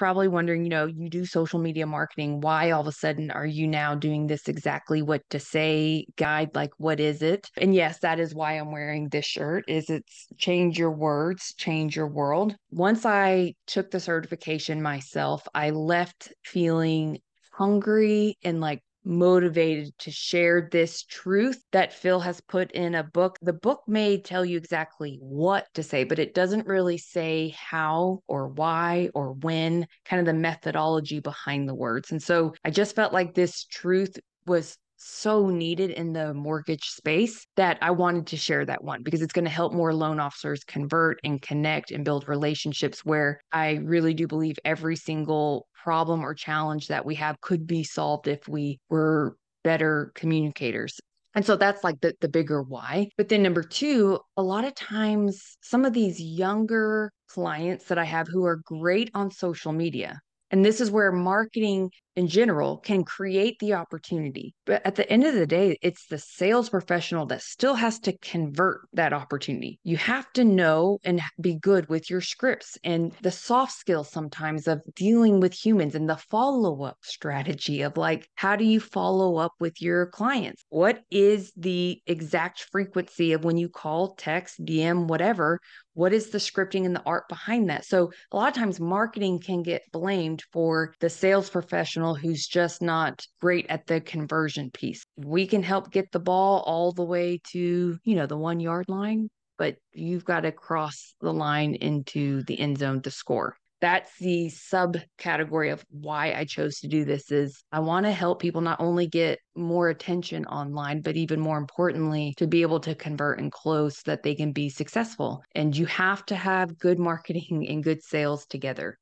probably wondering, you do social media marketing. Why all of a sudden are you now doing this exactly what to say guide? Like, what is it? And yes, that is why I'm wearing this shirt, is it's change your words, change your world. Once I took the certification myself, I left feeling hungry and like motivated to share this truth that Phil has put in a book. The book may tell you exactly what to say, but it doesn't really say how or why or when, kind of the methodology behind the words. And so I just felt like this truth was so needed in the mortgage space that I wanted to share that one, because it's going to help more loan officers convert and connect and build relationships, where I really do believe every single problem or challenge that we have could be solved if we were better communicators. And so that's like the bigger why. But then number two, a lot of times some of these younger clients that I have who are great on social media, and this is where marketing in general can create the opportunity. But at the end of the day, it's the sales professional that still has to convert that opportunity. You have to know and be good with your scripts and the soft skills sometimes of dealing with humans and the follow-up strategy of like, how do you follow up with your clients? What is the exact frequency of when you call, text, DM, whatever? What is the scripting and the art behind that? So a lot of times marketing can get blamed for the sales professional who's just not great at the conversion piece. We can help get the ball all the way to, the 1 yard line, but you've got to cross the line into the end zone to score. That's the subcategory of why I chose to do this, is I want to help people not only get more attention online, but even more importantly, to be able to convert and close so that they can be successful. And you have to have good marketing and good sales together.